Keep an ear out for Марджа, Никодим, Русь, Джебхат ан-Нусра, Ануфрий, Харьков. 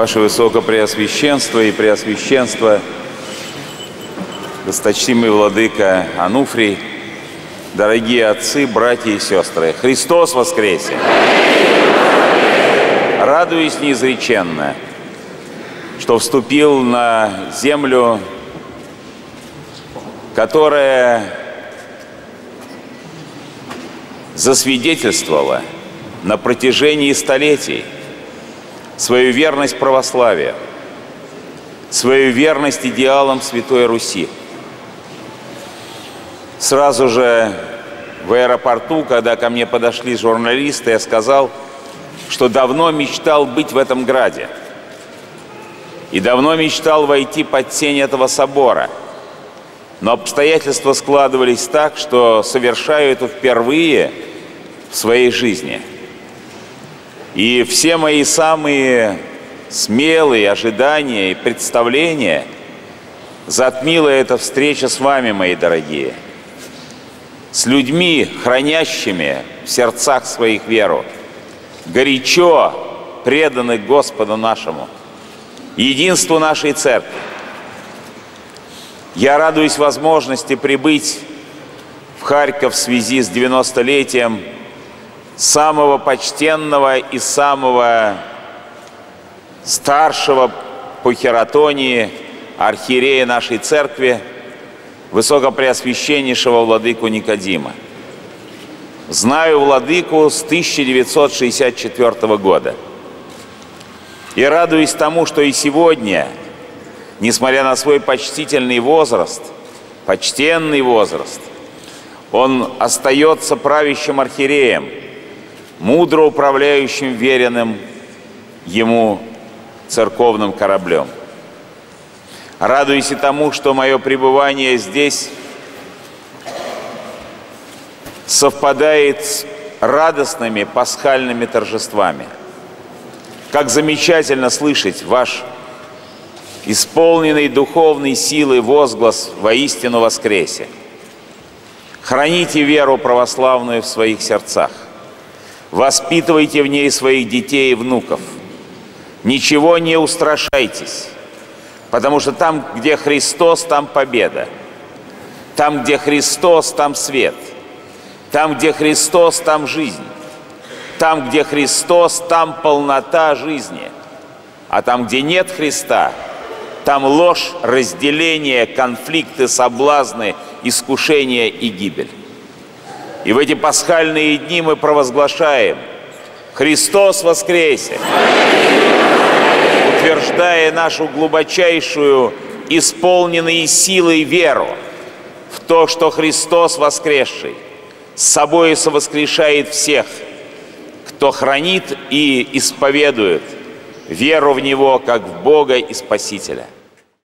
Ваше Высокопреосвященство и Преосвященство, досточтимый владыка Ануфрий, дорогие отцы, братья и сестры, Христос воскресе! Радуюсь неизреченно, что вступил на землю, которая засвидетельствовала на протяжении столетий свою верность православию, свою верность идеалам Святой Руси. Сразу же в аэропорту, когда ко мне подошли журналисты, я сказал, что давно мечтал быть в этом граде и давно мечтал войти под сень этого собора. Но обстоятельства складывались так, что совершаю это впервые в своей жизни. И все мои самые смелые ожидания и представления затмила эта встреча с вами, мои дорогие, с людьми, хранящими в сердцах своих веру, горячо преданных Господу нашему, единству нашей Церкви. Я радуюсь возможности прибыть в Харьков в связи с 90-летием самого почтенного и самого старшего по хиротонии архиерея нашей церкви, высокопреосвященнейшего владыку Никодима. Знаю владыку с 1964 года. И радуюсь тому, что и сегодня, несмотря на свой почтенный возраст, он остается правящим архиереем, мудро управляющим веренным ему церковным кораблем. Радуюсь и тому, что мое пребывание здесь совпадает с радостными пасхальными торжествами. Как замечательно слышать ваш исполненный духовной силой возглас «Воистину воскресе!». Храните веру православную в своих сердцах. Воспитывайте в ней своих детей и внуков. Ничего не устрашайтесь, потому что там, где Христос, там победа. Там, где Христос, там свет. Там, где Христос, там жизнь. Там, где Христос, там полнота жизни. А там, где нет Христа, там ложь, разделение, конфликты, соблазны, искушения и гибель. И в эти пасхальные дни мы провозглашаем: Христос воскресе! Утверждая нашу глубочайшую, исполненной силой веру в то, что Христос воскресший с собой совоскрешает всех, кто хранит и исповедует веру в Него как в Бога и Спасителя.